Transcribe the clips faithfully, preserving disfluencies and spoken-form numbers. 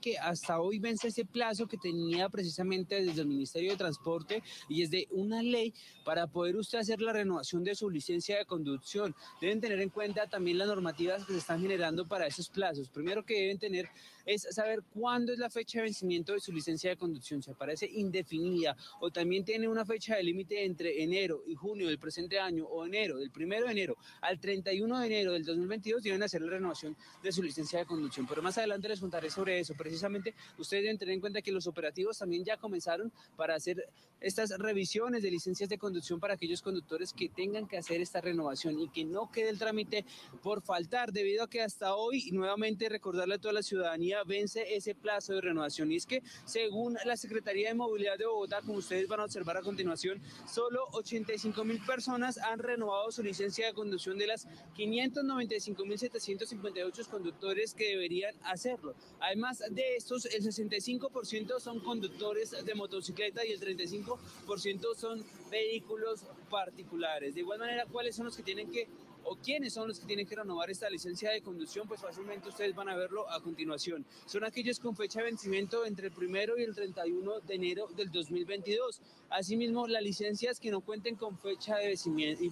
Que hasta hoy vence ese plazo que tenía precisamente desde el Ministerio de Transporte y es de una ley para poder usted hacer la renovación de su licencia de conducción. Deben tener en cuenta también las normativas que se están generando para esos plazos. Primero que deben tener es saber cuándo es la fecha de vencimiento de su licencia de conducción, si aparece indefinida o también tiene una fecha de límite entre enero y junio del presente año o enero, del primero de enero al treinta y uno de enero del dos mil veintidós deben hacer la renovación de su licencia de conducción. Pero más adelante les contaré sobre eso. Precisamente ustedes deben tener en cuenta que los operativos también ya comenzaron para hacer estas revisiones de licencias de conducción para aquellos conductores que tengan que hacer esta renovación y que no quede el trámite por faltar, debido a que hasta hoy, nuevamente recordarle a toda la ciudadanía, vence ese plazo de renovación. Y es que según la Secretaría de Movilidad de Bogotá, como ustedes van a observar a continuación, solo ochenta y cinco mil personas han renovado su licencia de conducción de las quinientos noventa y cinco mil setecientos cincuenta y ocho conductores que deberían hacerlo. Además, de estos, el sesenta y cinco por ciento son conductores de motocicleta y el treinta y cinco por ciento son vehículos particulares. De igual manera, ¿cuáles son los que tienen que o quiénes son los que tienen que renovar esta licencia de conducción? Pues fácilmente ustedes van a verlo a continuación. Son aquellos con fecha de vencimiento entre el primero y el treinta y uno de enero del dos mil veintidós. Asimismo, las licencias que no cuenten con fecha de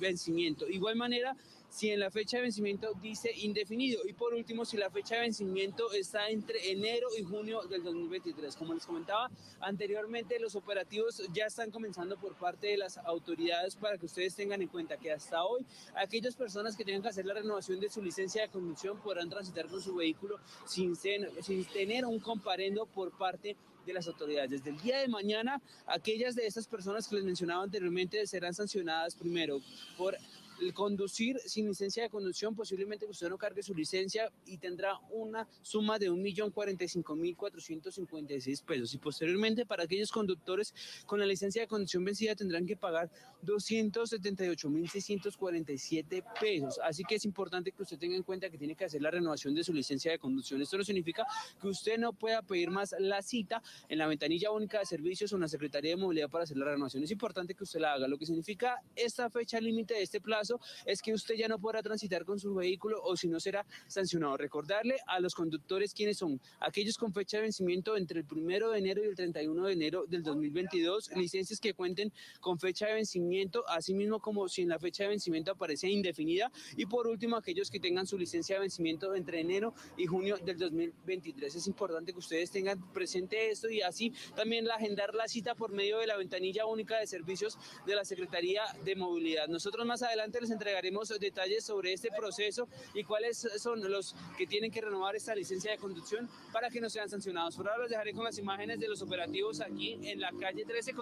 vencimiento. De igual manera, si en la fecha de vencimiento dice indefinido. Y por último, si la fecha de vencimiento está entre enero y junio del dos mil veintitrés. Como les comentaba anteriormente, los operativos ya están comenzando por parte de las autoridades para que ustedes tengan en cuenta que hasta hoy aquellas personas que tengan que hacer la renovación de su licencia de conducción podrán transitar con su vehículo sin, sen, sin tener un comparendo por parte de las autoridades. Desde el día de mañana, aquellas de estas personas que les mencionaba anteriormente serán sancionadas primero por el conducir sin licencia de conducción, posiblemente que usted no cargue su licencia y tendrá una suma de un millón cuarenta y cinco mil cuatrocientos cincuenta y seis pesos. Y posteriormente, para aquellos conductores con la licencia de conducción vencida, tendrán que pagar doscientos setenta y ocho mil seiscientos cuarenta y siete pesos. Así que es importante que usted tenga en cuenta que tiene que hacer la renovación de su licencia de conducción. Esto no significa que usted no pueda pedir más la cita en la Ventanilla Única de Servicios o en la Secretaría de Movilidad para hacer la renovación. Es importante que usted la haga. Lo que significa esta fecha límite de este plazo es que usted ya no podrá transitar con su vehículo o si no será sancionado. Recordarle a los conductores quiénes son: aquellos con fecha de vencimiento entre el primero de enero y el treinta y uno de enero del dos mil veintidós, licencias que cuenten con fecha de vencimiento, así mismo como si en la fecha de vencimiento aparece indefinida, y por último aquellos que tengan su licencia de vencimiento entre enero y junio del dos mil veintitrés. Es importante que ustedes tengan presente esto y así también agendar la cita por medio de la Ventanilla Única de Servicios de la Secretaría de Movilidad. Nosotros más adelante les entregaremos detalles sobre este proceso y cuáles son los que tienen que renovar esta licencia de conducción para que no sean sancionados. Por ahora los dejaré con las imágenes de los operativos aquí en la calle trece.